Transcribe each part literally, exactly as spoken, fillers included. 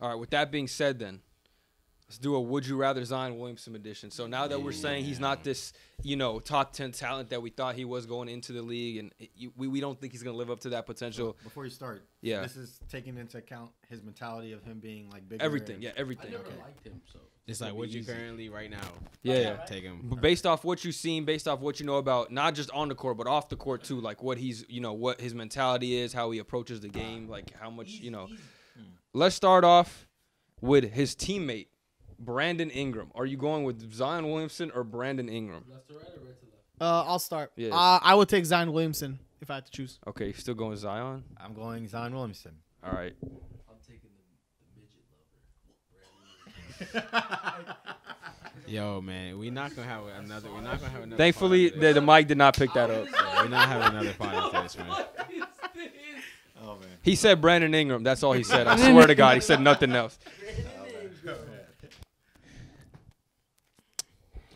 All right, with that being said then, let's do a Would You Rather Zion Williamson edition. So now that we're saying he's not this, you know, top ten talent that we thought he was going into the league, and it, you, we, we don't think he's going to live up to that potential. Before you start, yeah. this is taking into account his mentality of him being like bigger. Everything, yeah, everything. I never okay. liked him, so. It's like what you currently right now. Yeah, yeah. Right? Take him. But based off what you've seen, based off what you know about not just on the court but off the court too, like what he's, you know, what his mentality is, how he approaches the game, like how much, you know. Let's start off with his teammate, Brandon Ingram. Are you going with Zion Williamson or Brandon Ingram? Left to right or right to left? Uh, I'll start. Yeah. Uh, I would take Zion Williamson if I had to choose. Okay, you still going Zion? I'm going Zion Williamson. All right. I'm taking the, the midget Yo, man, we're not gonna have another. We're not gonna have another. Thankfully, the, the mic did not pick that up. Yeah, we're not having another final test, man. Oh man. He said Brandon Ingram. That's all he said. I swear to God, he said nothing else.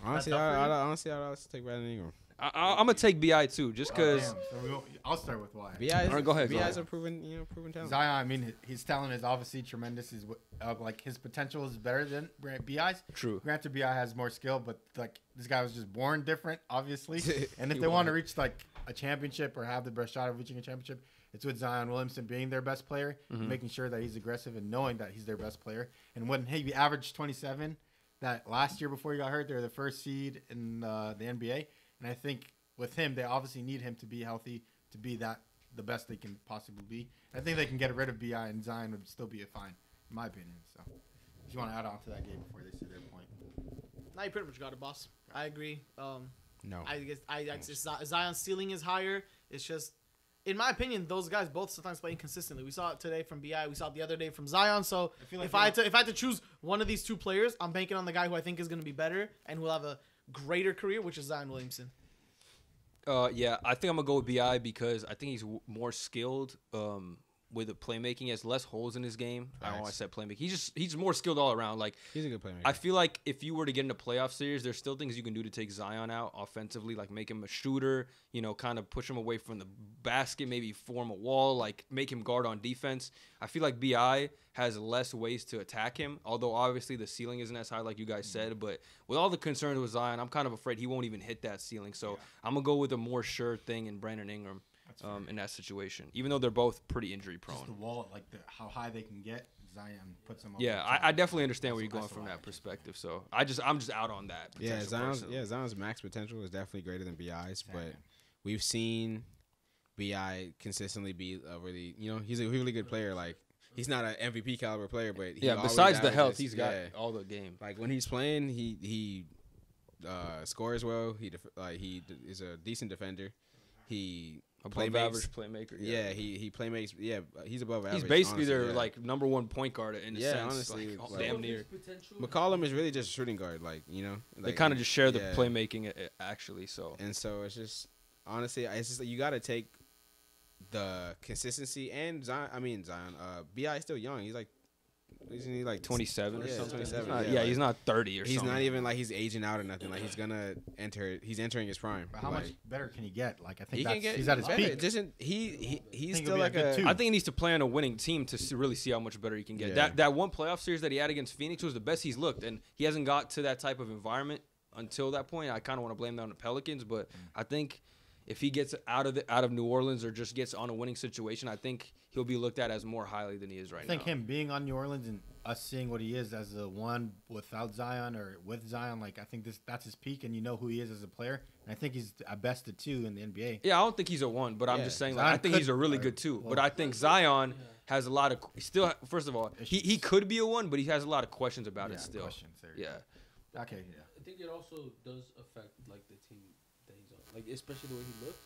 Honestly, I, I, honestly, I'll take Brandon Ingram. I, I, I'm gonna take B I too, just cause. Oh, so I'll start with why. B I, right, go ahead. B I's a proven, you know, proven talent. Zion, I mean, his talent is obviously tremendous. He's uh, like his potential is better than B I's. True. Granted, B I has more skill, but like this guy was just born different, obviously. And if they want to reach like a championship or have the best shot of reaching a championship, it's with Zion Williamson being their best player, mm-hmm. making sure that he's aggressive and knowing that he's their best player. And when he averaged twenty-seven. That last year before he got hurt, they were the first seed in uh, the N B A. And I think with him, they obviously need him to be healthy, to be that the best they can possibly be. I think they can get rid of B I and Zion would still be a fine, in my opinion. So if you want to add on to that game before they say their point. No, you pretty much got it, boss. I agree. Um, no. I guess I, I just, Zion's ceiling is higher. It's just, in my opinion, those guys both sometimes play inconsistently. We saw it today from B I. We saw it the other day from Zion. So I feel like if I had to, if I had to choose one of these two players, I'm banking on the guy who I think is going to be better and who will have a greater career, which is Zion Williamson. Uh, yeah, I think I'm gonna go with B I because I think he's w more skilled um, with the playmaking. He has less holes in his game. Nice. I don't want to say playmaking. He's just he's more skilled all around. Like he's a good playmaker. I feel like if you were to get in a playoff series, there's still things you can do to take Zion out offensively, like make him a shooter. You know, kind of push him away from the basket, maybe form a wall, like make him guard on defense. I feel like B I has less ways to attack him, although obviously the ceiling isn't as high like you guys mm-hmm. said. But with all the concerns with Zion, I'm kind of afraid he won't even hit that ceiling. So yeah. I'm gonna go with a more sure thing in Brandon Ingram. Um, in that situation, even though they're both pretty injury prone. Just the wall, like the, how high they can get, Zion puts them up. Yeah, I, I definitely understand where you're going from that perspective. So I just, I'm just out on that. Yeah, Zion's, yeah, Zion's max potential is definitely greater than B I's, Damn. but we've seen B I consistently be a really, you know, he's a really good player. Like he's not an M V P caliber player, but he yeah, besides the health, he's got yeah, all the game. Like when he's playing, he he uh, scores well. He def like he d is a decent defender. He Above average playmaker. Yeah, yeah he he playmakes. Yeah, he's above average. He's basically honestly, their yeah. like number one point guard in a yeah, sense. Honestly, like, like, damn near. McCollum is really just a shooting guard. Like you know, like, they kind of just share the yeah. playmaking actually. So and so it's just honestly, it's just like you got to take the consistency and Zion. I mean Zion. Uh, B I is still young. He's like. Isn't he like twenty-seven or yeah, something? twenty-seven. Not, yeah, yeah like, he's not thirty or he's something. He's not even like he's aging out or nothing. Like he's gonna enter. He's entering his prime. But how like, much better can he get? Like I think he that's, can get, he's at his better. peak. Doesn't he? he he's still like a. a I think he needs to play on a winning team to see, really see how much better he can get. Yeah. That that one playoff series that he had against Phoenix was the best he's looked, and he hasn't got to that type of environment until that point. I kind of want to blame that on the Pelicans, but mm. I think. If he gets out of the, out of New Orleans or just gets on a winning situation, I think he'll be looked at as more highly than he is right now. I think now. him being on New Orleans and us seeing what he is as the one without Zion or with Zion, like I think this that's his peak, and you know who he is as a player. And I think he's a best of two in the N B A. Yeah, I don't think he's a one, but yeah. I'm just saying like, I think could, he's a really or, good two. Well, but I think Zion yeah. has a lot of still. First of all, he he could be a one, but he has a lot of questions about yeah, it still. Questions, yeah. Okay. Yeah. I think it also does affect like the team. Like, especially the way he looks.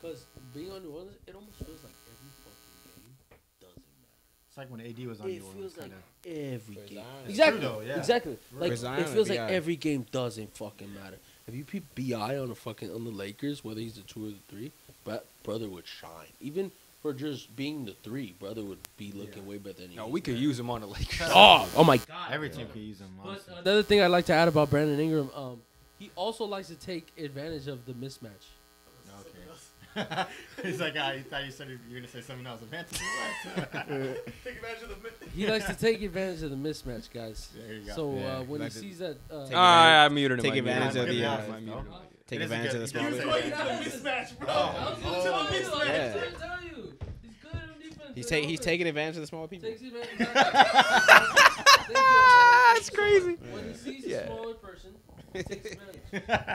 Because being on New Orleans, it almost feels like every fucking game doesn't matter. It's like when A D was on New Orleans. It feels like every game. Exactly. Exactly. Like, it feels like every game doesn't fucking matter. If you put B I on the fucking on the Lakers, whether he's the two or the three, but brother would shine. Even for just being the three, brother would be looking yeah. way better than he No, we could use him on the Lakers. Oh, oh my God. Every team could use him. But another thing I'd like to add about Brandon Ingram, um, he also likes to take advantage of the mismatch. Okay. He's like, I thought you said you were going to say something else. Take advantage of the mismatch. He likes to take advantage of the mismatch, guys. There you go. So yeah, uh, when he, he sees that. Uh, All right, I muted him. Take advantage of the. Uh, no? Take advantage of the small. He was going to mismatch, bro. I was going to mismatch. tell you. He's good on defense. He's, take, he's taking advantage of the smaller people. Takes advantage of That's crazy. When he sees a smaller person.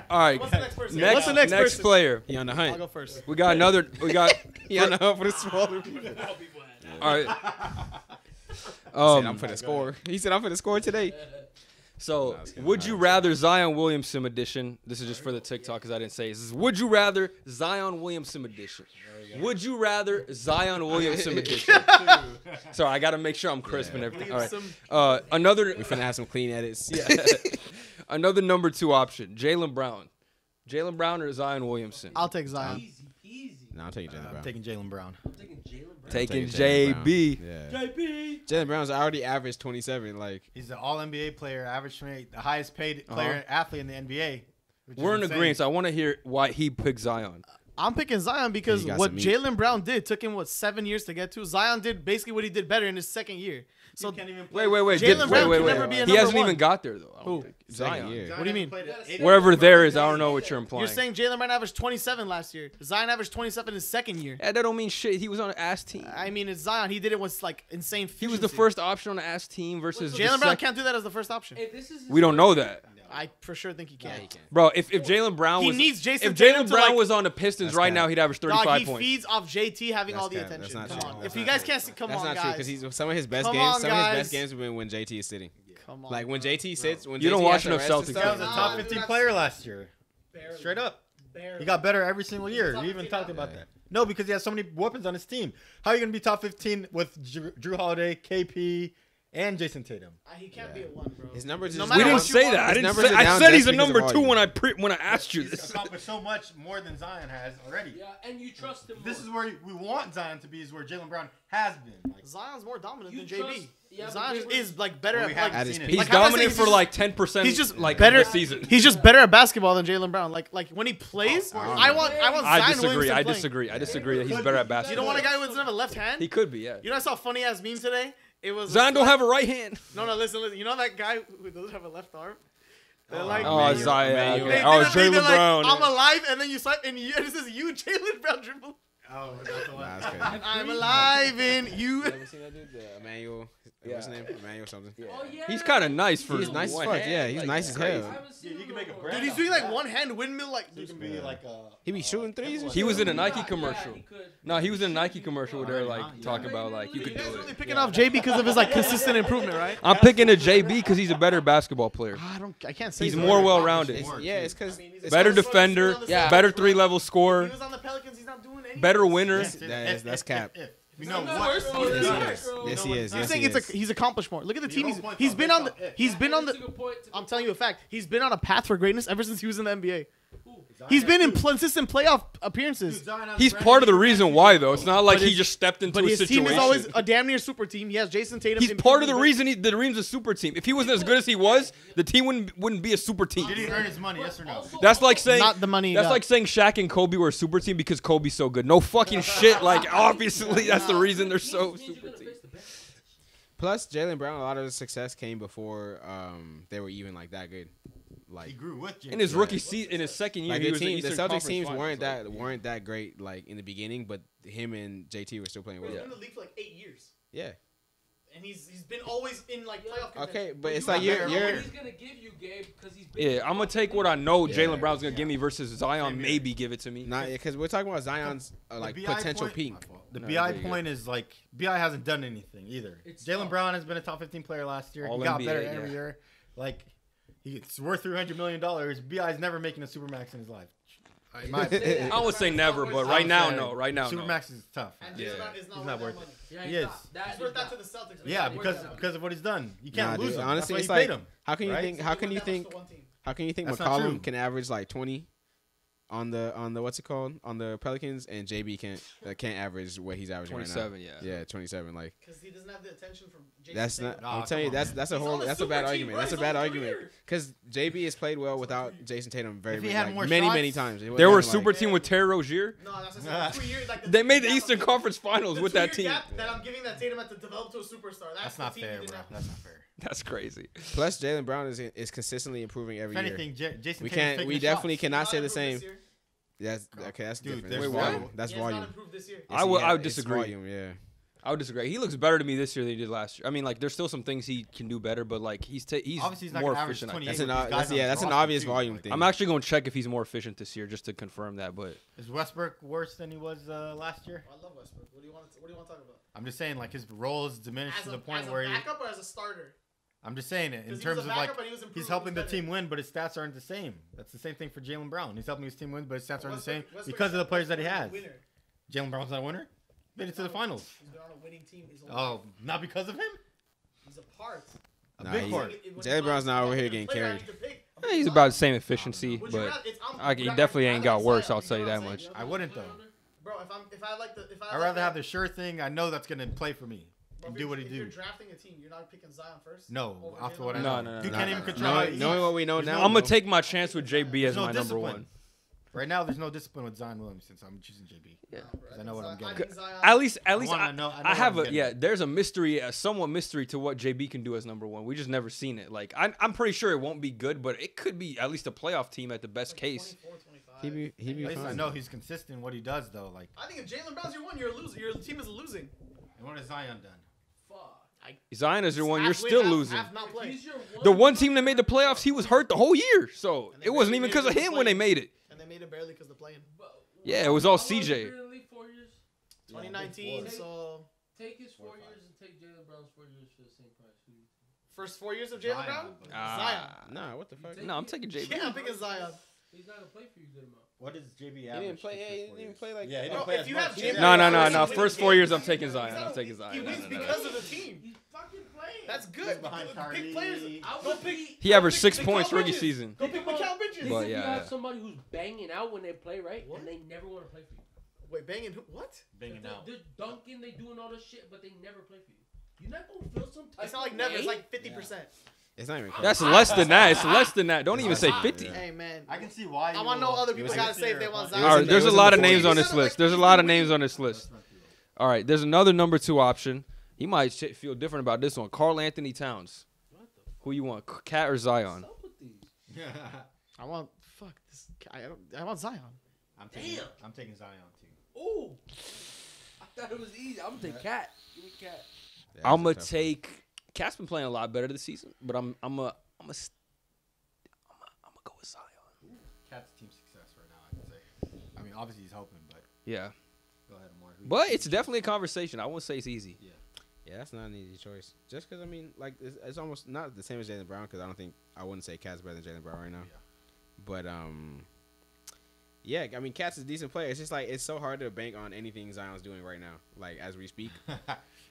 All right. What's the next person? Next, What's the next, next person? player. He on the hunt. I'll go first. We got another. We got. He on the hunt for the smaller people. All right. Um, I'm for the score. He said I'm for the score today. So, would you rather Zion Williamson edition? This is just for the TikTok because I didn't say this. Is would you rather Zion Williamson edition? Would you rather Zion Williamson edition? Sorry, I got to make sure I'm crisp yeah. and everything. All right. Uh, another. We're finna have some clean edits. Yeah. Another number two option, Jaylen Brown. Jaylen Brown or Zion Williamson? I'll take Zion. Easy, easy. No, I'll take Jaylen uh, Brown. I'm taking Jaylen Brown. I'm taking Jaylen Brown. Taking, taking J B. Yeah. J B. Jaylen Brown's already averaged twenty-seven. Like he's an all N B A player, average rate, the highest paid player uh-huh. athlete in the N B A. We're in agreement, so I want to hear why he picked Zion. I'm picking Zion because what Jaylen Brown did took him, what, seven years to get to? Zion did basically what he did better in his second year. So can't even play. Wait, wait, wait. Jaylen Brown wait, wait, wait, wait. Be a He hasn't one. even got there, though. I don't Who? Think. Zion. Zion. What do you mean? Wherever there is, I don't know what you're implying. You're saying Jaylen Brown averaged twenty-seven last year. Zion averaged twenty-seven his second year. Yeah, that don't mean shit. He was on an ass team. I mean, it's Zion. He did it with, like, insane efficiency. He was the first option on an ass team versus Jaylen Brown can't do that as the first option. Hey, this is we don't know that. I for sure think he can. Yeah, he can. Bro, if, if Jaylen Brown was, he needs Jason if Jaylen Brown like, was on the Pistons right now, he'd average thirty-five dog, he points. He feeds off J T having that's all the attention. That's not come true. On. If you guys can't see, come that's on, guys. That's not true because some of his best come games, on, some of his best games have been when J T is sitting. Yeah. Come on, like when J T sits, bro. when you J T don't watch enough Celtics. That was a top fifteen player last year. Barely. Straight up, Barely. he got better every single year. We even talked about that. No, because he has so many weapons on his team. How are you gonna be top fifteen with Jrue Holiday, K P? And Jason Tatum. Uh, he can't yeah. be a one, bro. His numbers is no we didn't say that. I didn't say, I said he's a number two when I pre when I asked you he's this. He's accomplished so much more than Zion has already. Yeah, and you trust him. This more. is where we want Zion to be. Is where Jaylen Brown has been. Like, Zion's more dominant you than trust, J B. Yeah, Zion is like better. Well, we at, like, seen it. He's like, dominant for just, like ten percent. He's just like better. Season. He's just better at basketball than Jaylen Brown. Like like when he plays, oh, I, I want I want. I Zion disagree. I disagree. I disagree that he's better at basketball. You don't want a guy who doesn't have a left hand. He could be. Yeah. You know I saw funny ass meme today. It was Zion don't have a right hand. No, no, listen, listen. You know that guy who doesn't have a left arm? They're oh, like, oh, Zion. They, they, oh, Jaylen like, Brown. I'm alive, and then you slide, and you, this is you, Jaylen Brown dribble. Oh, that's the one. Nah, I'm alive in you. You ever seen that dude? The Emmanuel. Yeah. What's his name? Emmanuel something. Yeah. Oh, yeah. He's kind of nice for his nice fuck. Yeah, he's like, nice as hell. Yeah, you can make a brand dude, he's doing like one hand windmill. Like you can be yeah. like a. He be shooting threes. He was in a Nike commercial. Yeah, he no, he was in a Nike commercial where they're like yeah. talking about like you could do it. Really picking yeah. off J B because of his like consistent improvement, right? I'm picking a J B because he's a better basketball player. I don't. I can't say he's more well-rounded. Yeah, it's because better defender, better three-level scorer. He was on the Pelicans. He's not doing anything. Better winner. That's cap. We know what. Yes, he is. Yes, he is. It's a, he's accomplished more. Look at the team. He's, he's been on the. He's been on the. I'm telling you a fact. He's been on a path for greatness ever since he was in the N B A. He's been in consistent playoff appearances. He's part of the reason why, though. It's not like he just stepped into a situation. But his team is always a damn near super team. He has Jason Tatum. He's part of the reason he, the dream's a super team. If he wasn't as good as he was, the team wouldn't wouldn't be a super team. Did he earn his money? Yes or no? That's like saying not the money. That's like saying Shaq and Kobe were a super team because Kobe's so good. No fucking shit. Like obviously, that's the reason they're so super team. Plus, Jaylen Brown, a lot of his success came before um, they were even like that good. Like he grew with James in his rookie yeah. season, in his second year, like the, team, the Celtics Conference teams weren't that yeah. weren't that great like in the beginning, but him and J T were still playing well. He's been in the league for like eight years. Yeah, and he's he's been always in like playoff contention. Okay, but, but it's like you're, you're he's gonna give you Gabe because he's been yeah. I'm gonna take what I know yeah. Jaylen Brown's gonna yeah. give me versus Zion maybe give it to me. Not because we're talking about Zion's uh, like potential peak. The no, B I point is like B I hasn't done anything either. Jaylen Brown has been a top fifteen player last year. He got better every year. Like. It's worth three hundred million dollars. B I's never making a Supermax in his life. I, I would say never, but right now, no. Right now, Supermax no. is tough. And yeah. It's not, not, not worth it. Yeah, he is. He's worth that to the Celtics. Yeah, because, because of what he's done. You can't nah, lose dude, him. Honestly, it's like, him, how can you right? think, how can you think, how can you think McCollum can average like twenty on the on the what's it called on the Pelicans, and J B can't uh, can't average what he's averaging right now. Twenty-seven, yeah, yeah, twenty-seven. Like, because he doesn't have the attention from J B. That's not. Nah, I'm telling you, that's that's a whole that's a bad argument. That's a bad argument because J B has played well without Jason Tatum very many many times. They were a super team with Terry Rozier. No, that's like three years. They made the Eastern Conference Finals with that team. That I'm giving that Tatum had to develop to a superstar. That's not fair, bro. That's not fair. That's crazy. Plus, Jaylen Brown is is consistently improving every if anything, year. J- Jason we can't. We definitely shots. cannot say the same. That's okay. That's Dude, different. Wait, what? That's yeah, volume. This year. I would. I would disagree. Volume, yeah. I would disagree. He looks better to me this year than he did last year. I mean, like, there's still some things he can do better, but like he's ta- he's, he's more efficient. That's an, that's, yeah, that's an obvious too. volume like, thing. I'm actually going to check if he's more efficient this year just to confirm that. But is Westbrook worse than he was uh, last year? Oh, I love Westbrook. What do you want? To, what do you want to talk about? I'm just saying, like, his role is diminished a, to the point as a where backup he. backup or as a starter. I'm just saying it in terms of like he's helping the team win, but his stats aren't the same. That's the same thing for Jaylen Brown. He's helping his team win, but his stats aren't the same because of the players that he has. Jaylen Brown's not a winner. Made it to the finals. He's been on a winning team. Oh, not because of him? He's a part. A nah, big part. Jaylen Brown's not over here getting carried. Yeah, he's about the same efficiency, but rather, I, he definitely ain't got worse. I'll tell you that much. I wouldn't though. Bro, if I'm, if I like the, if I. I'd like rather that, have the sure thing. I know that's gonna play for me. Bro, do what he do. If you're drafting a team, you're not picking Zion first. No, after what I know. No, no, no. You no, can't no, even control. No, knowing what we know now, I'm gonna take my chance with J B as my number one. Right now, there's no discipline with Zion Williamson, so I'm choosing J B. Yeah, I know what I'm getting. At least, at least I, I, know, I, know I have a yeah. There's a mystery, a somewhat mystery to what J B can do as number one. We just never seen it. Like I'm, I'm pretty sure it won't be good, but it could be at least a playoff team at the best like case. He be, he be at least fine. I know he's consistent in what he does though. Like I think if Jaylen Brown's your one, you're a loser. Your team is losing. And what has Zion done? Fuck. I, Zion is your one. You're still half, losing. Half not played. The one team that made the playoffs, he was hurt the whole year, so it wasn't even because of him when they made it. Made it barely because they're playing. Yeah, it was all C J. Four years? twenty nineteen. Take, so take his four, four years and take Jaylen Brown's four years for the same price. First four years of Jaylen Brown? Uh, Zion. Nah, what the fuck? No, I'm taking J B. Yeah, I'm picking Zion. He's not gonna play for you good enough. What is J B average? He didn't play. Yeah, he didn't even play like. Yeah, he didn't play. If you have J B, no, no, no, no. First four years, I'm taking Zion. I'm taking Zion. He wins because of the team. He's fucking playing. That's good. Big players. He averaged six points rookie season. Go pick Mikal Bridges. But yeah, you have somebody who's banging out when they play, right? And they never want to play for you. Wait, banging who? What? Banging out. They're dunking. They doing all this shit, but they never play for you. You're not gonna feel some type. It's not like never. It's like fifty percent. It's not even close. That's less than that. It's less than that. Don't even say fifty. Hey, man. I can see why. I want to know other people got to say if they want Zion. All right, there's a lot of names on this list. There's a lot of names on this list. All right, there's another number two option. He might feel different about this one. Karl Anthony Towns. Who you want, Cat or Zion? What's up with these? I want, fuck, this. I, don't, I want Zion. I'm taking, Damn. I'm taking Zion, too. Ooh. I thought it was easy. I'm taking Cat. Give me Cat. I'm going to take... Cat's been playing a lot better this season, but I'm I'm a I'm a I'm a, I'm a go with Zion. Ooh. Cat's team success right now, I can say. I mean, obviously he's helping, but yeah. Go ahead, Omar. But it's definitely a conversation. I won't say it's easy. Yeah, yeah, that's not an easy choice. Just because I mean, like it's, it's almost not the same as Jaylen Brown because I don't think I wouldn't say Cat's better than Jaylen Brown right now. Yeah. But um, yeah, I mean, Cat's a decent player. It's just like it's so hard to bank on anything Zion's doing right now, like as we speak.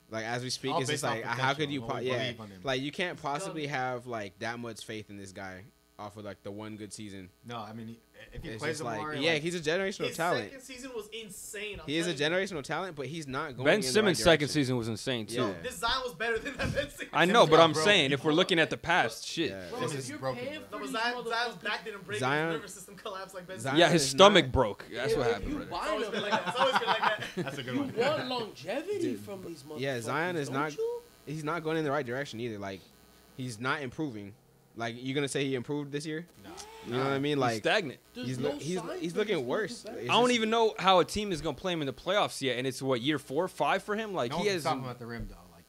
Like, as we speak, all it's just like, how could you, po- yeah, like, you can't possibly have, like, that much faith in this guy off of, like, the one good season. No, I mean, if he it's plays like, Omari, yeah, like, he's a generational his talent. His second season was insane. I'm he is a generational talent, but he's not going Ben Simmons' right second season was insane, too. Yo, this Zion was better than that Ben Simmons. I know, but I'm bro, saying, bro, if we're looking at the past, shit. Yeah. Bro, this is broken. Bro. Zion, Zion's back didn't break, his nervous system collapsed like Ben Simmons. Yeah, his stomach broke. That's what happened. It's always been like that. That's a good one. You want longevity Dude, from these motherfuckers. Yeah, Zion is not. You? He's not going in the right direction either. Like, he's not improving. Like, you're gonna say he improved this year? No. You know what I mean? Like, he's stagnant. He's no lo- he's, he's looking worse. Like, I don't even know how a team is gonna play him in the playoffs yet, and it's what year four, five for him. Like no he has. Stop him at the rim though. Like,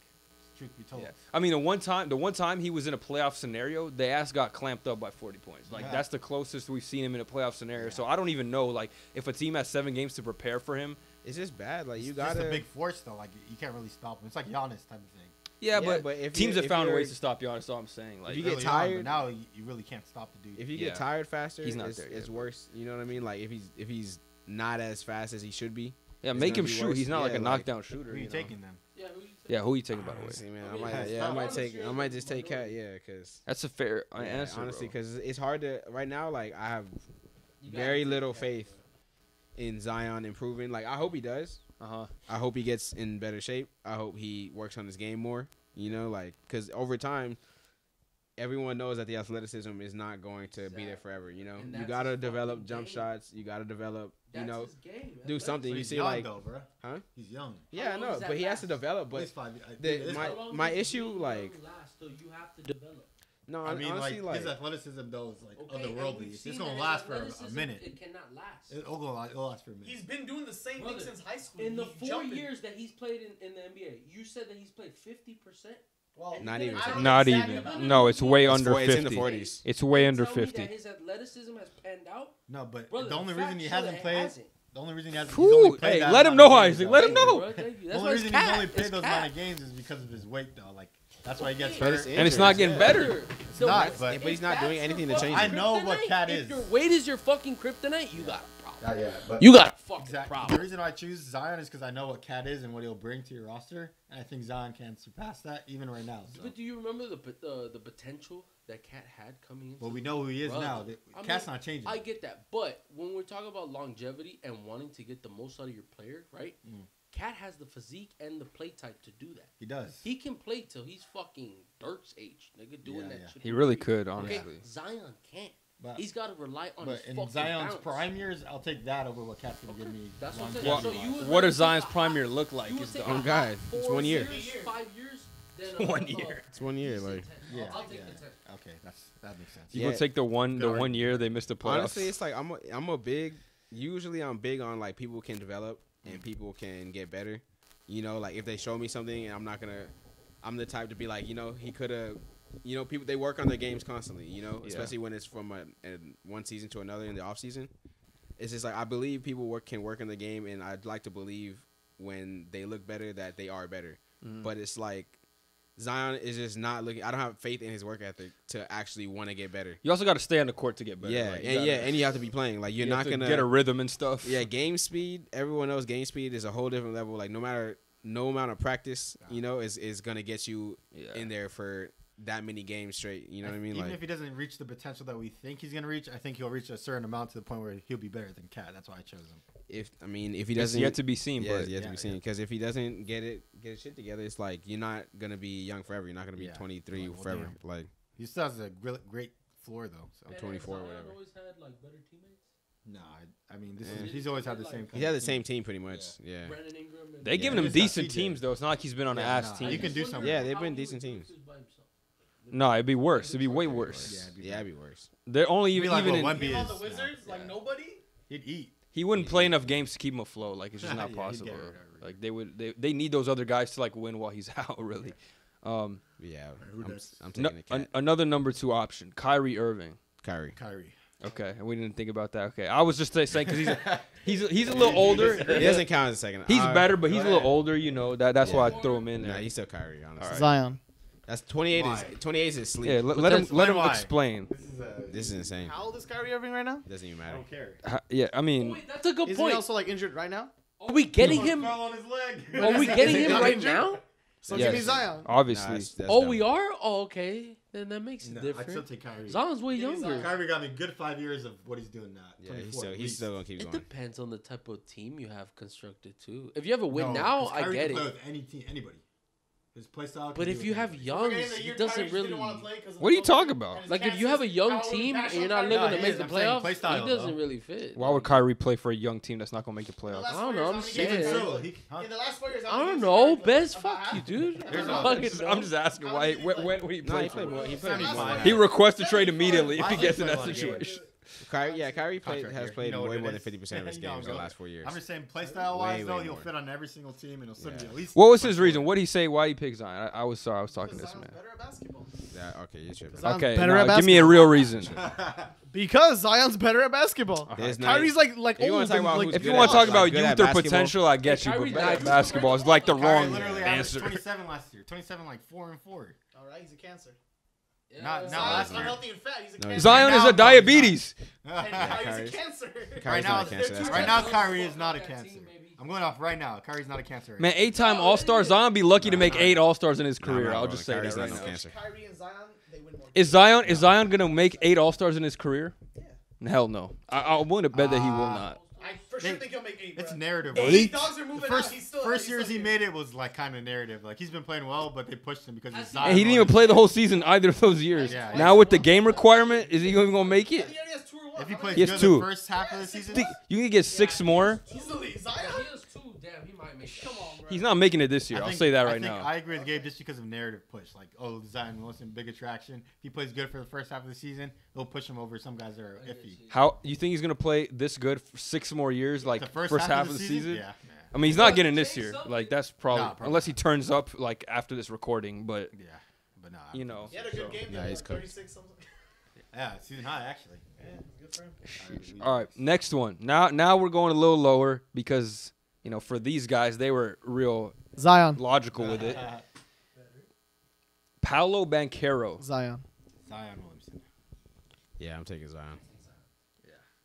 truth be told. Yeah. I mean, the one time, the one time he was in a playoff scenario, the ass got clamped up by forty points. Like yeah. that's the closest we've seen him in a playoff scenario. Yeah. So I don't even know like if a team has seven games to prepare for him. It's just bad. Like you got to. It's a big force though. Like you can't really stop him. It's like Giannis type of thing. Yeah, yeah, but, but if teams you, have if found ways to stop Giannis. That's all I'm saying. Like, if you get tired on, now, you, you really can't stop the dude. If you yeah. get tired faster, he's not it's, there, it's yeah, worse. You know what I mean? Like if he's if he's not as fast as he should be. Yeah, make him shoot. Worse. He's not yeah, like a like, knockdown shooter. Who are you, you taking know? them? Yeah, who you taking? Yeah, who you taking? By the way, honestly, man, I mean, I might, yeah, I might take. Shit. I might just take Cat. Yeah, because that's a fair yeah, answer. Honestly, because it's hard to right now. Like I have very little faith in Zion improving. Like, I hope he does. Uh-huh. I hope he gets in better shape. I hope he works on his game more, you know, like, because over time, everyone knows that the athleticism is not going to exactly. be there forever, you know. You got to develop jump game. shots. You got to develop, that's you know, game, do something. You see, young, like, though, bro. Huh? He's young. Yeah, I know, but last? he has to develop. But five, the, my, my issue, like, last, so you have to develop. No, I mean, honestly, like, like, his athleticism, though, is, like, okay, otherworldly. It's going to last for a minute. It cannot last. It'll, go, it'll last for a minute. He's been doing the same Brother, thing since high school. In the four jumping. years that he's played in, in the N B A, you said that he's played fifty percent? Well, not even. Not even. No, it's way under fifty. It's in the forties. It's way under fifty. His athleticism has panned out? No, but the only reason he hasn't played... The only reason he has Ooh, he's hey, let him know, Isaac. Let him know. The only reason he's only played those amount of games is because of his weight, though. Like, that's why he gets hurt. And it's not getting better. It's not, but he's not doing anything to change it. I know what Cat is. If your weight is your fucking kryptonite, you got a problem. You got a fucking problem. The reason I choose Zion is because I know what Cat is and what he'll bring to your roster, and I think Zion can surpass that even right now. But do you remember the the potential that Cat had coming in? Well, we know who he is Brother. now. I Cat's mean, not changing. I get that. But when we're talking about longevity and wanting to get the most out of your player, right? Mm. Cat has the physique and the play type to do that. He does. He can play till he's fucking Dirk's age. Nigga doing yeah, that yeah. shit. He really could, honestly. Okay? Zion can't. But, he's got to rely on his fucking balance. But in Zion's prime years, I'll take that over what Cat's going to okay. give me. That's what I'm saying. So what does Zion's prime year look like? It's the own guy. It's one year. Series, five years. Then one year. Up. It's one year, like. Yeah. I'll take yeah. the ten. Okay, that's that makes sense. You yeah. gonna take the one, the one year they missed the playoffs. Honestly, it's like I'm, a, I'm a big. Usually, I'm big on like people can develop and people can get better. You know, like if they show me something, and I'm not gonna, I'm the type to be like, you know, he could have, you know, people they work on their games constantly. You know, yeah. especially when it's from a, a one season to another in the off season. It's just like I believe people work can work on the game, and I'd like to believe when they look better that they are better. Mm. But it's like. Zion is just not looking. I don't have faith in his work ethic to actually want to get better. You also got to stay on the court to get better. Yeah, like, and gotta, yeah, and you have to be playing. Like you're you not have to gonna get a rhythm and stuff. Yeah, game speed. Everyone knows game speed is a whole different level. Like no matter no amount of practice, you know, is is gonna get you yeah. in there for that many games straight. You know I, what I mean? Even like, if he doesn't reach the potential that we think he's gonna reach, I think he'll reach a certain amount to the point where he'll be better than Cat. That's why I chose him. If I mean, if he doesn't, it's yet to be seen, yeah, but yet yeah, to be seen. Because yeah. if he doesn't get it, get his shit together, it's like you're not gonna be young forever. You're not gonna be yeah. twenty-three like, well, forever. Damn. Like he still has a great floor though. So yeah, twenty-four, or whatever. Always had like better teammates. Nah, I, I mean, this yeah. is, he's always had the like, same. He's had the same team pretty much. Yeah. yeah. Brandon Ingram. They yeah. giving him decent teams though. It's not like he's been on yeah, an ass nah, team. You can do something. Yeah, they've been decent teams. No, it'd be worse. It'd be way worse. Yeah, it'd be worse. They're only even even on the Wizards. Like nobody. He'd eat. He wouldn't play enough games to keep him afloat. Like it's just not yeah, possible. Right, right, right. Like they would, they, they need those other guys to like win while he's out. Really. Um, yeah. I'm, I'm taking no, a Cat. An, another number two option: Kyrie Irving. Kyrie. Kyrie. Okay, and we didn't think about that. Okay, I was just saying because he's a, he's a, he's a little older. He doesn't count as a second. He's right, better, but he's ahead. a little older. You know that. That's yeah. why I throw him in there. Nah, he's still Kyrie. Honestly. Right. Zion. That's twenty-eight. Why? Is twenty-eight is his sleep. Yeah, let, let him let him why? explain. This is, a, this is insane. How old is Kyrie Irving right now? It doesn't even matter. I don't care. Uh, yeah, I mean, oh, wait, that's a good isn't point. He also like injured right now? Are we getting him? On his leg. Are we getting him right now? So yes. It's Zion. Obviously. Nah, that's, that's oh, dumb. we are. Oh, okay. Then that makes it no, different. I still take Kyrie. Zion's way yeah, younger. Kyrie got me good five years of what he's doing now. Yeah, he's still he's still gonna keep it going. It depends on the type of team you have constructed too. If you have a win no, now, I get it. Kyrie can play with any team, anybody. But if you have young, it doesn't really. What are you talking about? Like if you have a young team and you're not looking to make the playoffs, it doesn't really fit. Why would Kyrie play for a young team that's not gonna make the playoffs? I don't know. I'm saying. I don't know. Bez, fuck you, dude. I'm just asking why. When he played, he played. He requests a trade immediately if he gets in that situation. Kyrie, yeah, Kyrie played, has played you know way more than fifty percent of his games in the last four years. I'm just saying, playstyle wise, way, though, way he'll more. fit on every single team, and he'll still yeah. be at least. What was his reason? What did he say? Why he picked Zion? I, I was sorry, I was talking to this Zion's man. Better at basketball. Yeah, okay, you're tripping. Okay, now, give me a real reason. Because Zion's better at basketball. Okay. Kyrie's like like old. If you want to talk about youth or potential, I get you, but bad basketball is like the wrong answer. Twenty-seven last year. Twenty-seven, like four and four. All right, he's a cancer. Yeah, not, not last year. Unhealthy and fat. He's a cancer. Zion is a diabetes. And Kyrie's a cancer. Right now, right now, Kyrie is not a cancer. I'm going off right now. Kyrie's not a cancer. Man, eight-time All-Star Zion be lucky to make eight All-Stars in his career. I'll just say that right now. Kyrie and Zion, they win more. Is Zion is Zion gonna make eight All-Stars in his career? Yeah. Hell no. I, I want to bet uh, that he will not. I for sure they, think he'll make eight. It's bro. narrative. Eight? Eight? Dogs are moving the first, out. He's still, first he's years still he made it was like kind of narrative. Like he's been playing well, but they pushed him because he's not. He didn't even play the whole season either of those years. Yeah, yeah, now with the game requirement, is he even gonna make it? He already has two or one. If he plays he good two. the first half of the season, you can get six yeah, more. Easily, Zion. Damn, he might make it. Come on, bro. He's not making it this year. Think, I'll say that right I think now. I agree with Gabe just because of narrative push. Like, oh, Zion Williamson, big attraction. If he plays good for the first half of the season, it'll push him over some guys that are iffy. How you think he's gonna play this good for six more years? Like the first, first half, half of the, of the season? season? Yeah. Man. I mean, he's not getting this year. Like that's probably, nah, probably unless he turns up like after this recording. But yeah, but nah, you know, he had a good so, game. Yeah, he's thirty-six something. Yeah, season high actually. Yeah, good for him. All right, next one. Now, now we're going a little lower because. You know, for these guys, they were real Zion logical with it. Paolo Banchero. Zion. Zion Williamson. Yeah, I'm taking Zion.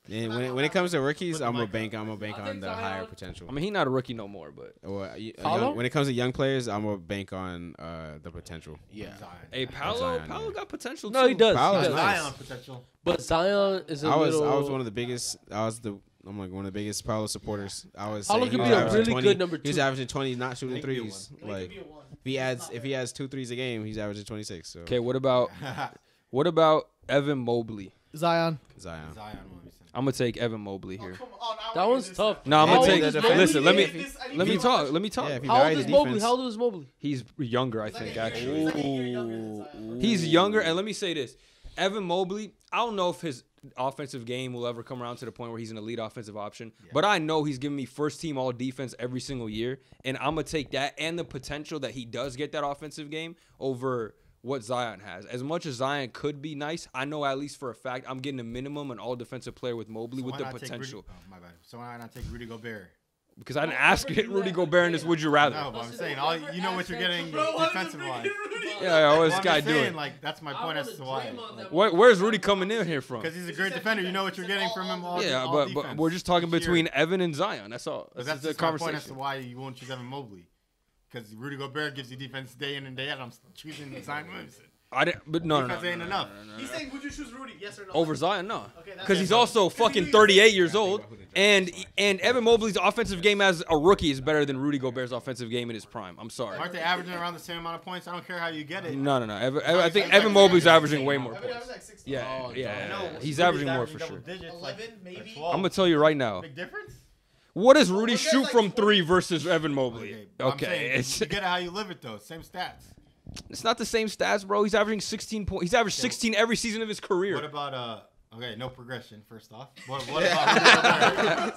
Yeah. And when it, when it comes to rookies, I'm gonna bank. I'm gonna bank on the higher potential. I mean, he's not a rookie no more, but well, you, young, when it comes to young players, I'm gonna bank on uh, the potential. Yeah. Zion. Hey, Paolo. Zion, Paolo yeah. got potential. No, too. he does. Paolo's he does. Nice. Zion potential. But Zion is a I was, little. I was one of the biggest. I was the. I'm like one of the biggest Paolo supporters. I was Paolo could be a really good number two. He's averaging twenty, not shooting threes. Like if he adds if he has two threes a game, he's averaging twenty-six. So. Okay, what about what about Evan Mobley? Zion. Zion. Zion. I'm gonna take Evan Mobley here. Oh, on, that one's tough. No, I'm gonna take. Listen, let me let me talk. Let me talk. Yeah, How old is Mobley? How old is Mobley? He's younger, I think. Actually, he's younger. And let me say this: Evan Mobley. I don't know if his offensive game will ever come around to the point where he's an elite offensive option. Yeah. But I know he's giving me first team all defense every single year. And I'm going to take that and the potential that he does get that offensive game over what Zion has. As much as Zion could be nice, I know at least for a fact I'm getting a minimum an all defensive player with Mobley so with the potential. Rudy, oh, my bad. So why not take Rudy Gobert? Because I didn't ask it, Rudy Gobert in this Would You Rather. No, but I'm saying, all, you know what you're getting defensive-wise. Yeah, yeah, what's this guy doing? Like, that's my point as to why. Where, where's Rudy coming in here from? Because he's a great defender. You know what you're getting from him all Yeah, all but, but we're just talking between Evan and Zion. That's all. That's, that's the conversation. That's my point as to why you won't choose Evan Mobley. Because Rudy Gobert gives you defense day in and day out. I'm choosing Zion Williamson. I didn't, but no, no, no, ain't no, enough. No, no, no. He's saying, would you choose Rudy? Yes or no? Over Zion, no. Because okay, he's also fucking thirty-eight years old, and and Evan Mobley's offensive game as a rookie is better than Rudy Gobert's offensive game in his prime. I'm sorry. Aren't they averaging around the same amount of points? I don't care how you get it. No, no, no. Evan, I think Evan Mobley's averaging way more points. Yeah, yeah, yeah. He's averaging more for sure. eleven, maybe. I'm gonna tell you right now. Big difference. What does Rudy shoot from three versus Evan Mobley? Okay, you get it how you live it though. Same stats. It's not the same stats, bro. He's averaging sixteen points. He's averaged sixteen every season of his career. What about uh? Okay, no progression. First off, what, what about?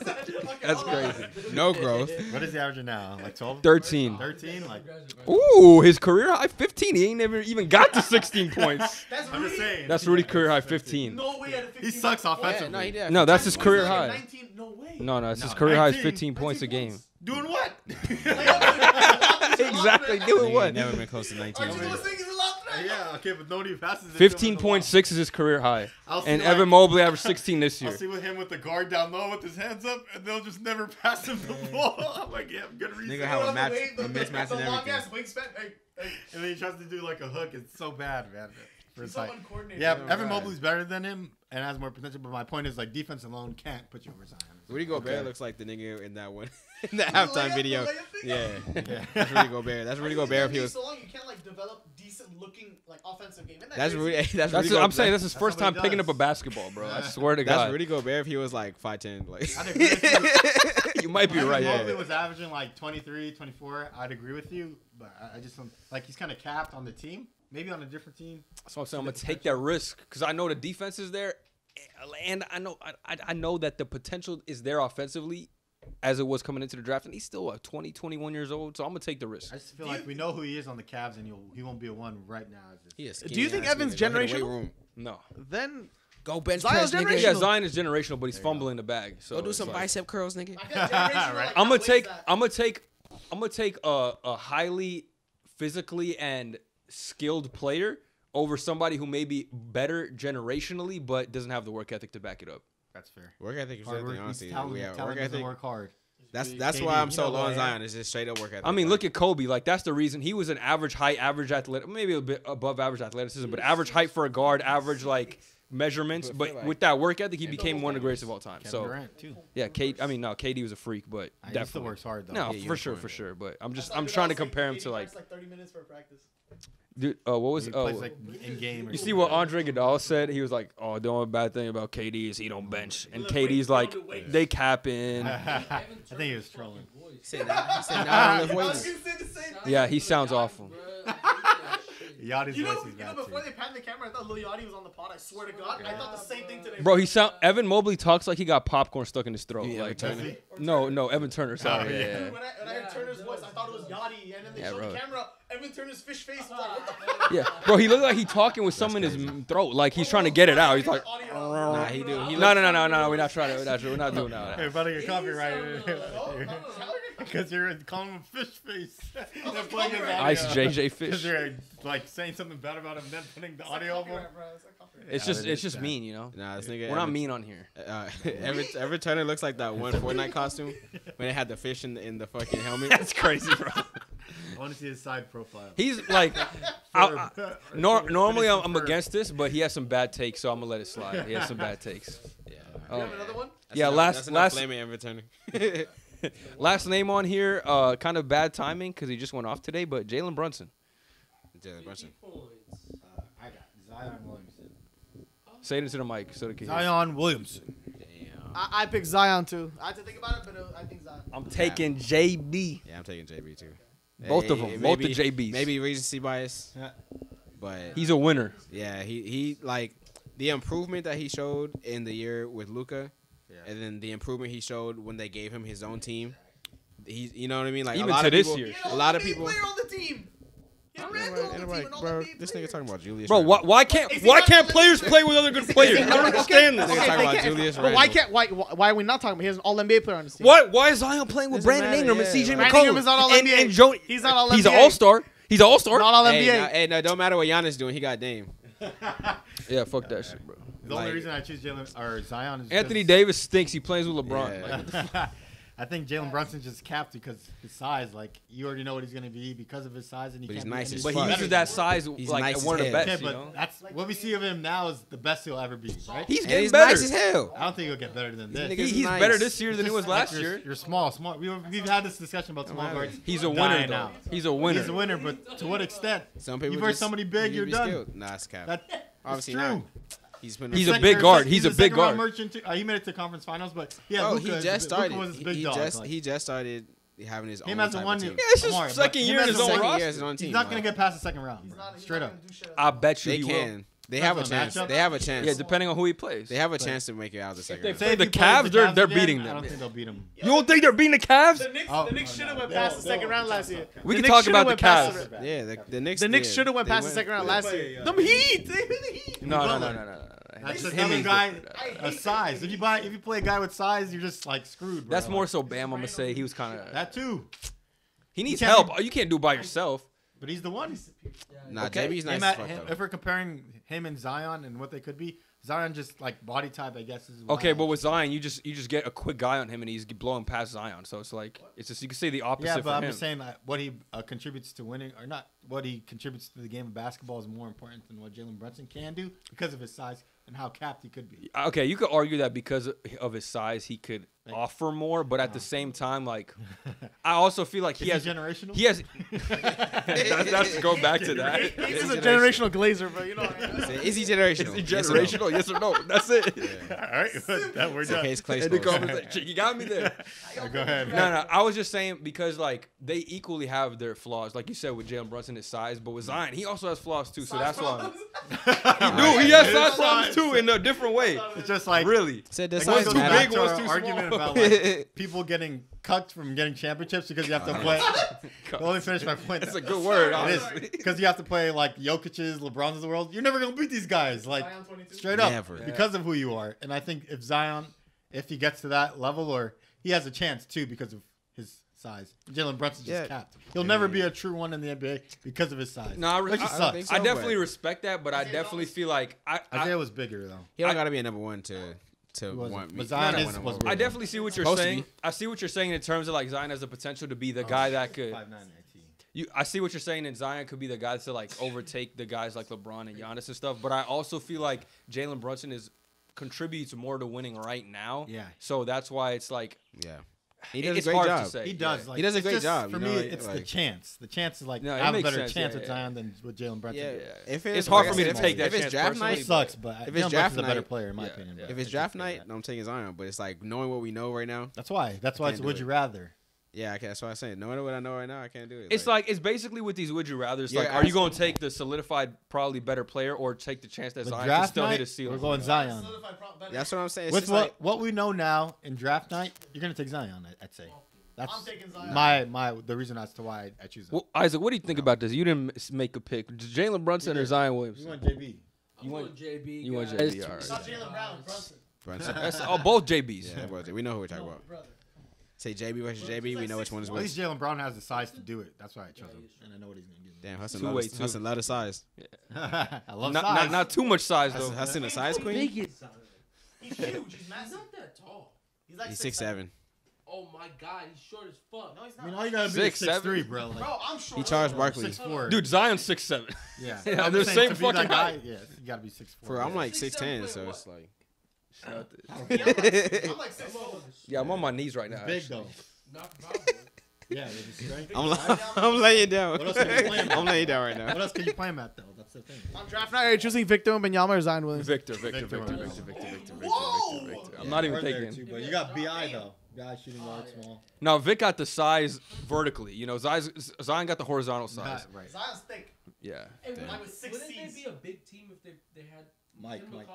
That's crazy. No growth. What is he averaging now? Like twelve. Thirteen. Thirteen. Like. Ooh, his career high fifteen. He ain't never even got to sixteen points. That's Rudy. I'm just saying. That's Rudy career high fifteen. No way. He sucks offensively. Yeah, no, he did. No, that's his career high. nineteen. No way. No, no, that's his career high is fifteen points a game. Doing what? Exactly. Doing what? Never been close to nineteen. Yeah, okay, but nobody passes. fifteen point six is his career high, and like, Evan Mobley averaged sixteen this year. I'll see with him with the guard down low with his hands up, and they'll just never pass him the ball. I'm like, yeah, I'm good reason. Nigga have a match, a mismatch and everything. And then he tries to do like a hook. It's so bad, man. It's like, yeah, Evan Mobley's better than him and has more potential. But my point is, like, defense alone can't put you over Zion. Rudy Gobert okay. looks like the nigga in that one, in that halftime video. Yeah. yeah, that's Rudy Gobert. That's Rudy Gobert. If he was so long, you can't like develop decent looking like offensive game. That that's Rudy. That's, that's Rudy I'm saying. That's his that's first time does. picking up a basketball, bro. I swear to God. That's Rudy Gobert. If he was like five ten, like you might be right. If he was averaging like twenty-three, twenty-four, I'd agree with you. But I just don't, like he's kind of capped on the team. Maybe on a different team. So I'm saying I'm gonna take that risk because I know the defense is there, and I know I I know that the potential is there offensively, as it was coming into the draft. And he's still what, twenty, twenty-one years old, so I'm gonna take the risk. I just feel like we know who he is on the Cavs, and he won't be a one right now. He is. Do you think Evan's generational? No. Then go bench press, nigga. Yeah, Zion is generational, but he's fumbling the bag. So go do some bicep curls, nigga. I'm gonna take. I'm gonna take. I'm gonna take a a highly physically and skilled player over somebody who may be better generationally but doesn't have the work ethic to back it up. That's fair. Work ethic is everything, honestly. We have work ethic. Work hard. That's that's why I'm so low on Zion. Is just straight up work ethic. I mean, look at Kobe. Like that's the reason he was an average height, average athletic, maybe a bit above average athleticism, but average height for a guard, average like measurements, but, but like, with that work ethic, he became one of the greatest of all time. Kevin so Durant too. Yeah, K D, I mean, no, K D was a freak, but I definitely still works hard though. No, yeah, for sure, point. for sure. But I'm just, I'm trying to compare him to like, like thirty minutes for practice. Dude, uh, what was? He plays uh, like in game. Or you see what Andre Iguodala said? He was like, "Oh, the only bad thing about K D is he don't bench." And K D's like, "They cap in." I think he was trolling. He said, "Now I live wages." Yeah, he sounds awful. Yachty's you know, you know before too. they panned the camera, I thought Lil Yachty was on the pod. I swear to God, yeah, I thought the same thing today. Bro, he sound Evan Mobley talks like he got popcorn stuck in his throat. Yeah, like Turner? No, no, Evan Turner. Sorry. Oh, yeah. Dude, when I, when I heard Turner's voice, I thought it was Yachty, and then they yeah, showed bro. the camera. Evan Turner's fish face. Was like, what the yeah, bro, he looked like he talking with something in his throat, like he's trying to get it out. He's like, nah, he do. He no, no, no, no, no. We're not trying to. We're not, we're not doing that. We're about to get copyrighted. Because you're calling him fish face. Ice J J Fish. They're like saying something bad about him, then putting the it's audio over. Like it's, yeah, just, it's just that. mean, you know. Nah, this nigga. We're not mean on here. Uh, Evan, Evan Turner looks like that one Fortnite costume when it had the fish in the, in the fucking helmet. That's crazy, bro. I want to see his side profile. He's like, I, I, nor, normally I'm, I'm against this, but he has some bad takes, so I'm gonna let it slide. He has some bad takes. Yeah. Um, you have another one? That's yeah. Enough, last, that's last. Blaming Evan Turner. Last name on here, uh, kind of bad timing because he just went off today, but Jalen Brunson. Jalen Brunson. Uh, I got Zion Williamson. Say it into the mic so the kids. Zion Williamson. Damn. I, I picked Zion too. I had to think about it, but it was, I think Zion. I'm taking J B. Yeah, I'm taking J B too. Both hey, of them, hey, both maybe, the J Bs. Maybe recency bias, but he's a winner. Yeah, he he like the improvement that he showed in the year with Luka. Yeah. And then the improvement he showed when they gave him his own team, he, you know what I mean? Like even a lot to of this people, year, a lot of people. Player on the team. And like, bro, this nigga talking about Julius. Bro, why, why can't why can't players play with other good players? I don't understand this. Okay, talking about Julius Randle. But why can't why why are we not talking about? He has an All N B A player on his team. Why why is Zion playing with Brandon Ingram and C J McCollum? He's not All N B A. He's an All Star. He's an All Star. Not All N B A. Hey, no, don't matter what Giannis doing. He got Dame. Yeah, fuck that shit, bro. The only like, reason I choose Jalen or Zion is Anthony just, Davis stinks. He plays with LeBron. Yeah. Like, what the fuck? I think Jalen Brunson just capped because his size. Like you already know what he's gonna be because of his size, and he but can't he's nice. As but he uses that size he's like nice one of the best. Yeah, but you know? That's what we see of him now is the best he'll ever be. Right? He's getting he's better nice as hell. I don't think he'll get better than this. He, he's nice. better this year he's than he was last like, year. You're, you're small, small. We were, we've had this discussion about small guards. He's a winner now. He's a winner. He's a winner, but to what extent? Some people. You versus somebody big, you're done. Nah, it's capped. Obviously not. He's, been he's a big guard. He's, he's a, a big guard. Merchant uh, he made it to conference finals, but yeah, oh, he just started. Was his big he, dog, just, like. he just started having his him own as a one. Team. Yeah, it's just Omari, second year in his own roster. His own team, he's not gonna like. get past the second round. He's not, he's Straight up, I bet you they he can. Will. They have a chance. They have a chance. Yeah, depending on who he plays, they have a chance to make it out of the second round. Say the Cavs, they're they're beating them. I don't think they'll beat them. You don't think they're beating the Cavs? The Knicks, the Knicks should have went past the second round last year. We can talk about the Cavs. Yeah, the the Knicks. The Knicks should have went past the second round last year. Them Heat. No, no, no, no, no. That's just another guy, a size. If you buy, if you play a guy with size, you're just like screwed, bro. That's more so Bam. I'm gonna say he was kind of that too. He needs he help. Be, you can't do it by yourself. But he's the one. Nah, okay. J B's nice. Him as fuck him, if we're comparing him and Zion and what they could be, Zion just like body type, I guess. Is okay, but with Zion, you just you just get a quick guy on him, and he's blowing past Zion. So it's like it's just you can say the opposite. Yeah, but I'm him. just saying like, what he uh, contributes to winning, or not, what he contributes to the game of basketball is more important than what Jalen Brunson can do because of his size and how capped he could be. Okay, you could argue that because of his size, he could like, offer more, but at no. the same time, like I also feel like he is has he generational. He has. that's, that's go back to that. He's a generational Glazer, but you know. Is he generational? Is he generational? Yes or no? Yes or no? That's it. Yeah. All right, that we're done. Okay, it's Clay. Like, you got me there. Go, go ahead. No, no. I was just saying because like they equally have their flaws, like you said with Jalen Brunson, his size, but with Zion, he also has flaws too. So size that's why. Dude, he has size problems too in a different way. It's just like really. Said this like, one's too big, one's too small. About like people getting cucked from getting championships because you have to play. Let me finish my point. That's a good word. Because you have to play like Jokic's, LeBron's of the world. You're never gonna beat these guys, like straight up, never. because yeah. of who you are. And I think if Zion, if he gets to that level, or he has a chance too because of his size. Jalen Brunson just yeah. capped. He'll yeah, never yeah. be a true one in the N B A because of his size. No, I, re I, I, think so, I definitely respect that, but I definitely feel like I, I Isaiah was bigger though. He don't gotta be a number one to. To want me. Zion is, was I definitely see what you're saying. I see what you're saying in terms of like Zion has the potential to be the oh, guy that could. five nine I T. you, I see what you're saying, and Zion could be the guy to like overtake the guys like LeBron and Giannis and stuff. But I also feel like Jalen Brunson is contributes more to winning right now. Yeah. So that's why it's like yeah. He does it's a great hard job. To say. He does. Yeah. Like, he does a great just, job. For you know? me, it's like, the chance. The chance is like no, I have a better sense. chance yeah, with yeah. Zion than with Jalen Brunson. Yeah, yeah. If it's, it's hard like for me to take that. If it's draft night, it sucks. But if it's draft night, a better player in my yeah, opinion. Yeah. If it's draft night, I'm taking Zion. But it's like knowing what we know right now. That's why. That's why it's would you rather. Yeah, I can't, that's what I'm saying. Knowing what I know right now, I can't do it. It's like, like it's basically with these would you rather's. Yeah, like, are you going to take the solidified, probably better player, or take the chance that Zion can still hit a ceiling? We're going Zion. That's what I'm saying. With what, like, what we know now in draft night, you're going to take Zion. I'd say that's I'm taking Zion. my my the reason as to why I choose him. Well, Isaac, what do you think no. about this? You didn't make a pick, Jalen Brunson or Zion Williams? You want J B? I'm you want J B? You want J B? All right. It's not Jalen Brown, Brunson. Brunson. That's all, both J Bs. Yeah, both, we know who we're talking about. Brother. Say J B versus J B, like we know which one is which. At least Jalen Brown has the size to do it. That's why I chose him, and I know what he's gonna do. Damn, Hassan loves lot of size. Yeah. I love not, size. Not, not too much size though. Hassan a size queen. Biggest. He's huge. He's massive. He's not that tall. He's like six seven. Oh my God, he's short as fuck. No, he's not. I mean, all you gotta be six, is six three, bro. Like, bro, I'm short. He charged Barkley. Dude, Zion's six seven. Yeah, yeah, I'm they're the same fucking like guy. Yeah, you gotta be six four. For I'm like six ten, so it's like. yeah, I'm like yeah, I'm on my knees right now. It's big actually. though. yeah, I'm, li I'm laying down. What else can you play him at? I'm laying down right now. What else can you play him at though? That's the thing. On draft night, are you choosing Victor and Benyama or Zion Williams? Victor, Victor, Victor, Victor, Victor, Victor, Victor, Victor, Victor, Victor, Victor. I'm yeah, not even thinking. Too, but you got B I though. Guy shooting large, small. No, Vic got the size vertically. You know, Zion, Zion got the horizontal size. Not right. Zion's thick. Yeah. Wouldn't they be a big team if they they had Mike? Mike.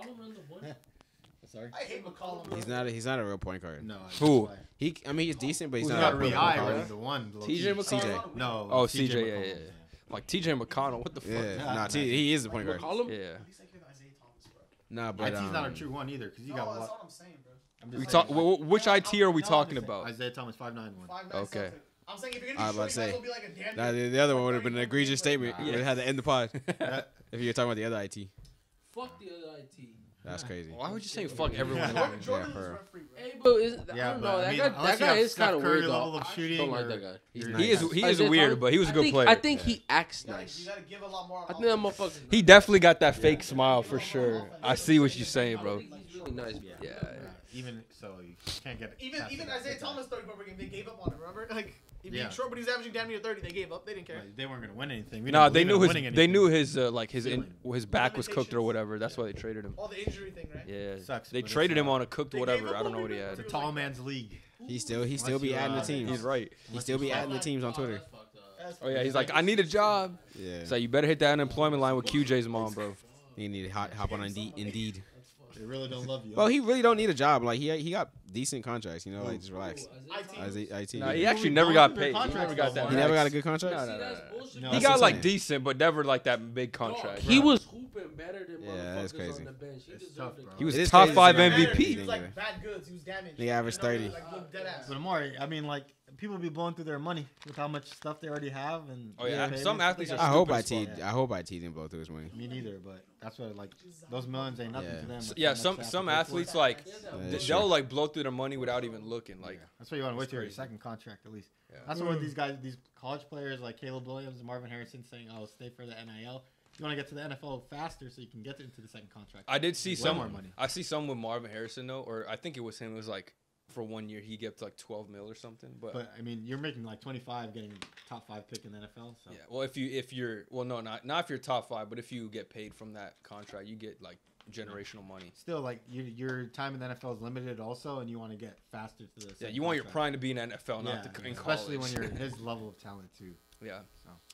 Sorry. I hate McCollum. Bro. He's not. A, he's not a real point guard. No. I Who? Play. He. I mean, he's decent, but he's Who's not, not a real point guard. The one. T J McCollum. C J. No. Oh, C J. Yeah, yeah, yeah. Like T J McConnell. What the fuck? Yeah. Nah, nah T he is the point like, guard. McCollum? Yeah. He's like Isaiah Thomas, bro. Nah, but um, I T's not a true one either, because you no, got. That's what I'm saying, bro. I'm just we talk. Well, which yeah, I T are we no, talking about? Isaiah Thomas, five nine one. Okay. I'm saying if you're gonna be short, it'll be like a damn. The other one would have been an egregious statement. It had to end the pod. If you're talking about the other I T. Fuck the other I T. That's crazy. Why would you say fuck everyone? Yeah, but I mean, that guy is kind of weird though. Of shooting, don't like that guy. He's he nice. is he is weird, but he was a good think, player. I think yeah. he acts nice. You gotta, you gotta give a lot more I think that motherfucker. He definitely got that yeah. fake smile for sure. I see what you're saying, bro. Really nice. Yeah. yeah. yeah. Even so, you can't get it. Even even Isaiah Thomas thirty-four game, they gave up on him. Remember, like. If yeah. Detroit, but he's averaging damn near thirty. They gave up. They didn't care. Like, they weren't gonna win anything. We no, nah, they knew his. They knew his uh, like his in, his back was cooked or whatever. That's yeah. why they traded him. All the injury thing, right? Yeah, sucks. They traded him on a cooked whatever. I don't know what he had. It's a tall man's league. He still he still be adding the teams. He's right. He still be adding the teams on Twitter. Oh yeah, he's like, I need a job. Yeah. So you better hit that unemployment line with Q J's mom, bro. You need to hop hop on Indeed. They really don't love you. Well, he really don't need a job. Like he he got decent contracts, you know. Like just relax. I T. No, he actually never got paid. He never got that. He never got a good contract. No, no, no, no. no he got like decent, but never like that big contract. He was hooping better than yeah, that's crazy. On the bench. He, tough, he was top crazy. five M V P. He was like bad goods. He was damaged. He averaged thirty. But Omari, I mean, like people be blowing through their money with how much stuff they already have, and oh yeah, some athletes. I hope I T. I hope I T didn't blow through his money. Me neither, but. That's what like those millions ain't nothing yeah. to them. So, yeah, some some athletes like yeah, they'll like blow through the money without even looking. Like yeah. that's what you want to wait till your second contract at least. Yeah. That's mm. what these guys, these college players like Caleb Williams and Marvin Harrison saying, "Oh, stay for the N I L." You want to get to the N F L faster so you can get into the second contract. I did see some. More money. I see some with Marvin Harrison though, or I think it was him. It was like for one year he gets like twelve mil or something. But, but I mean, you're making like twenty five, getting top five pick in the N F L. So. Yeah. Well, if you if you're well, no, not not if you're top five, but if you get paid from that contract, you get like generational money. Still, like you, your time in the N F L is limited, also, and you want to get faster to this. Yeah, you want contract. your prime to be in N F L, not yeah, to, in especially college. Especially when you're his level of talent too. Yeah. So.